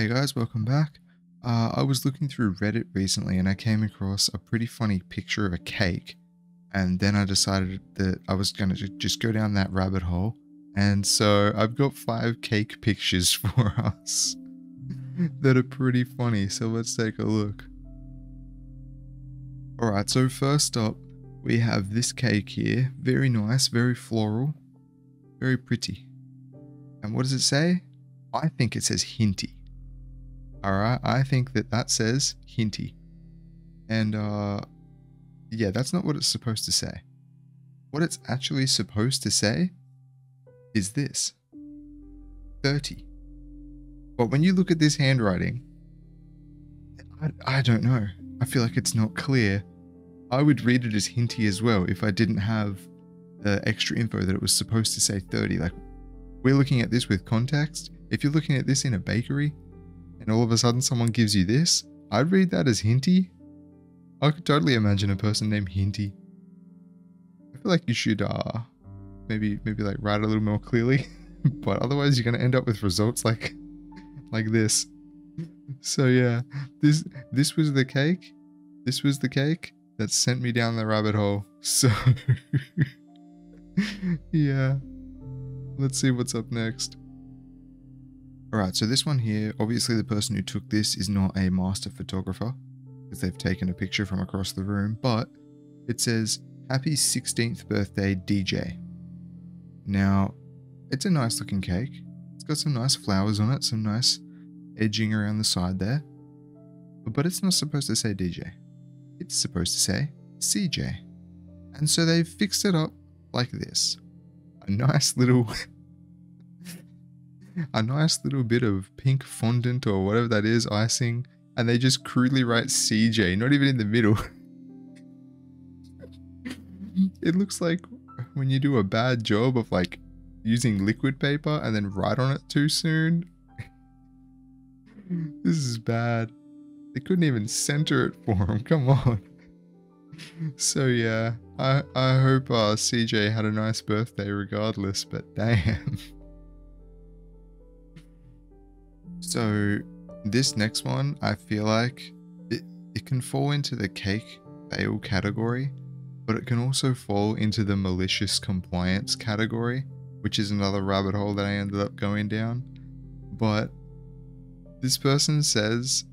Hey guys, welcome back. I was looking through Reddit recently and I came across a pretty funny picture of a cake, and then I decided that I was going to just go down that rabbit hole, and so I've got 5 cake pictures for us that are pretty funny, so let's take a look. Alright, so first up we have this cake here. Very nice, very floral, very pretty. And what does it say? I think it says Hinty. Alright, I think that says Hinty. And, yeah, that's not what it's supposed to say. What it's actually supposed to say is this. 30. But when you look at this handwriting, I don't know. I feel like it's not clear. I would read it as Hinty as well if I didn't have the extra info that it was supposed to say 30. Like, we're looking at this with context. If you're looking at this in a bakery, and all of a sudden someone gives you this, I'd read that as Hinty. I could totally imagine a person named Hinty. I feel like you should maybe like write a little more clearly, but otherwise you're gonna end up with results like this. So yeah, this was the cake. This was the cake that sent me down the rabbit hole. So yeah, let's see what's up next. Alright, so this one here, obviously the person who took this is not a master photographer, because they've taken a picture from across the room, but it says, Happy 16th birthday, DJ. Now, it's a nice looking cake. It's got some nice flowers on it, some nice edging around the side there. But it's not supposed to say DJ. It's supposed to say CJ. And so they've fixed it up like this. A nice little... a nice little bit of pink fondant or whatever that is, icing, and they just crudely write CJ, not even in the middle. It looks like when you do a bad job of like using liquid paper and then write on it too soon. This is bad. They couldn't even center it for him, come on. So yeah, I hope CJ had a nice birthday regardless, but damn. So this next one, I feel like it can fall into the cake fail category, but it can also fall into the malicious compliance category, which is another rabbit hole that I ended up going down. But this person says,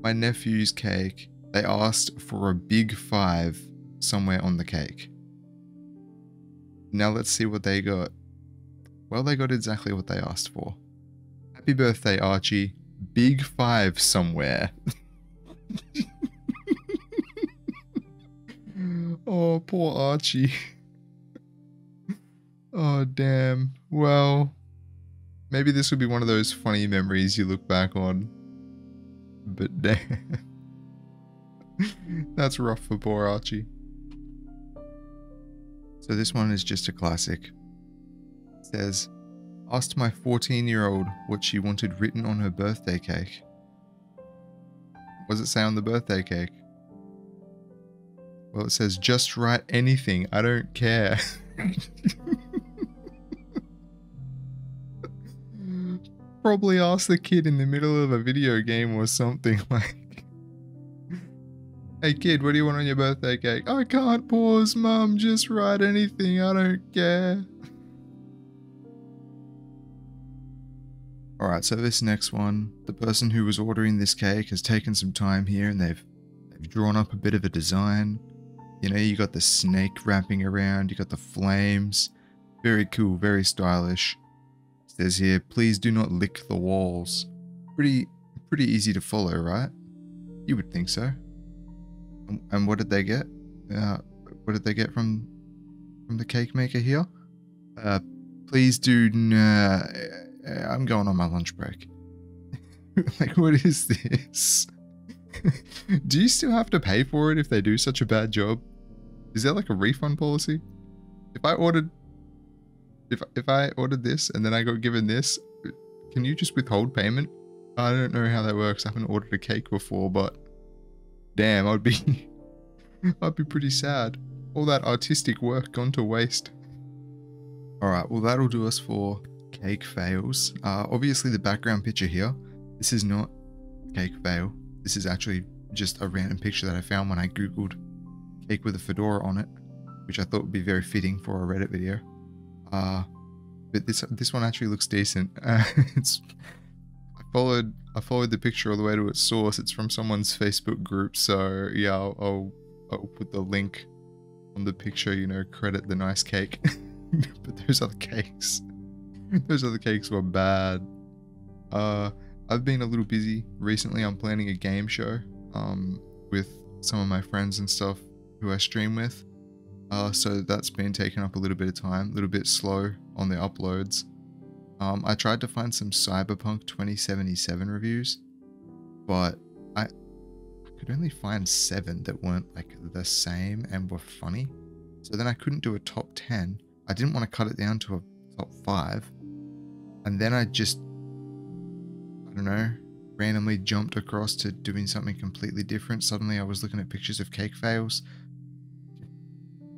my nephew's cake, they asked for a big 5 somewhere on the cake. Now let's see what they got. Well, they got exactly what they asked for. Happy birthday, Archie. Big 5 somewhere. Oh, poor Archie. Oh, damn. Well, maybe this will be one of those funny memories you look back on. But damn. That's rough for poor Archie. So this one is just a classic. It says... Asked my 14-year-old what she wanted written on her birthday cake. What does it say on the birthday cake? Well, it says, just write anything, I don't care. Probably asked the kid in the middle of a video game or something like, hey kid, what do you want on your birthday cake? I can't pause, mum, just write anything, I don't care. Alright, so this next one, the person who was ordering this cake has taken some time here and they've drawn up a bit of a design. You know, you got the snake wrapping around, you got the flames. Very cool, very stylish. It says here, please do not lick the walls. Pretty easy to follow, right? You would think so. And what did they get? What did they get from the cake maker here? Please do... I'm going on my lunch break. Like, what is this? Do you still have to pay for it if they do such a bad job? Is there like a refund policy? If I ordered this and then I got given this, can you just withhold payment? I don't know how that works. I haven't ordered a cake before, but damn, I'd be pretty sad. All that artistic work gone to waste. All right, well that'll do us for cake fails. Obviously the background picture here This is not Cake Vale. This is actually just a random picture that I found when I googled cake with a fedora on it, which I thought would be very fitting for a Reddit video. But this one actually looks decent. I followed the picture all the way to its source. It's from someone's Facebook group, so yeah, I'll put the link on the picture. You know, credit the nice cake. But those other cakes were bad. I've been a little busy recently. I'm planning a game show with some of my friends and stuff who I stream with. So that's been taking up a little bit of time, a little bit slow on the uploads. I tried to find some Cyberpunk 2077 reviews, but I could only find 7 that weren't like the same and were funny. So then I couldn't do a top 10. I didn't want to cut it down to a top 5. And then I just, I don't know, randomly jumped across to doing something completely different. Suddenly I was looking at pictures of cake fails.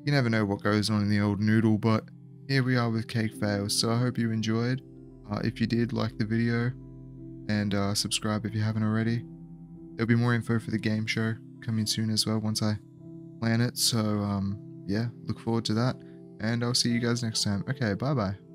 You never know what goes on in the old noodle, but here we are with cake fails. So I hope you enjoyed. If you did, like the video and subscribe if you haven't already. There'll be more info for the game show coming soon as well once I plan it. So yeah, look forward to that. And I'll see you guys next time. Okay, bye-bye.